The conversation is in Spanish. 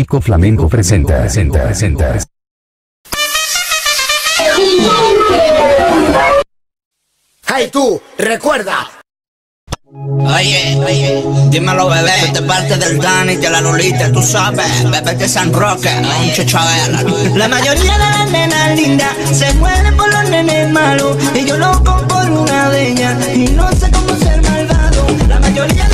Chico Flamenco presenta. ¡Hey tú! ¡Recuerda! Oye, dímelo bebé, tú te parte del Dani, de la Lolita, tú sabes, bebé de San Roque, mucho chavela. La mayoría de las nenas lindas se mueren por los nenes malos, y yo loco por una de ellas, y no sé cómo ser malvado. La mayoría